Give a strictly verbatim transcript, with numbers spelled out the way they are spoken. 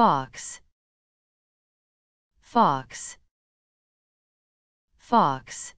Fawkes, Fawkes, Fawkes.